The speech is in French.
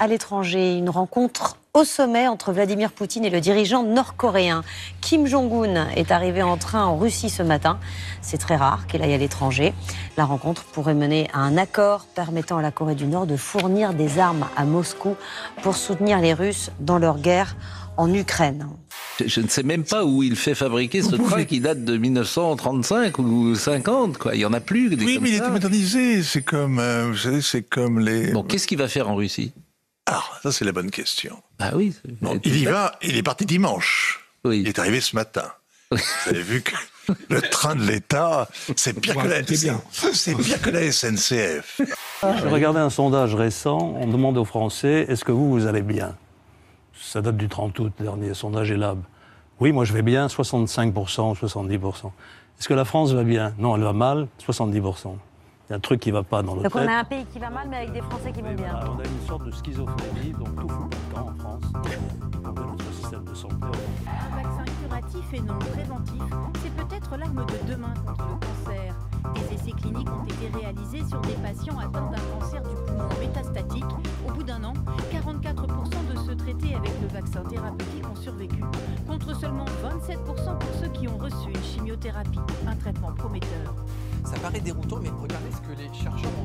à l'étranger. Une rencontre au sommet entre Vladimir Poutine et le dirigeant nord-coréen. Kim Jong-un est arrivé en train en Russie ce matin. C'est très rare qu'il aille à l'étranger. La rencontre pourrait mener à un accord permettant à la Corée du Nord de fournir des armes à Moscou pour soutenir les Russes dans leur guerre en Ukraine. Je ne sais même pas où il fait fabriquer ce train qui date de 1935 ou 50, quoi. Il y en a plus. Oui, mais il est modernisé. C'est comme, vous savez, c'est comme les. Bon, qu'est-ce qu'il va faire en Russie? Ah, ça c'est la bonne question. Ah oui. Bon, il y va. Il est parti dimanche. Oui. Il est arrivé ce matin. Oui. Vous avez vu que le train de l'État, c'est pire, pire que la SNCF. Je regardais un sondage récent. On demande aux Français, est-ce que vous allez bien? Ça date du 30 août dernier, sondage Elab. Oui, moi je vais bien, 65%, 70%. Est-ce que la France va bien? Non, elle va mal, 70%. Il y a un truc qui ne va pas dans le tête. Donc on a un pays qui va mal, mais avec des Français qui vont bien. Voilà, on a une sorte de schizophrénie, donc tout le temps en France, dans notre système de santé. Un vaccin curatif et non préventif, c'est peut-être l'arme de demain contre le cancer. Des essais cliniques ont été réalisés sur des patients atteints d'un cancer du poumon métastatique. Au bout d'un an, 44% de ceux traités avec le vaccin thérapeutique ont survécu, contre seulement 27% pour ceux qui ont reçu une chimiothérapie, un traitement prometteur. Ça paraît déroutant, mais regardez ce que les chercheurs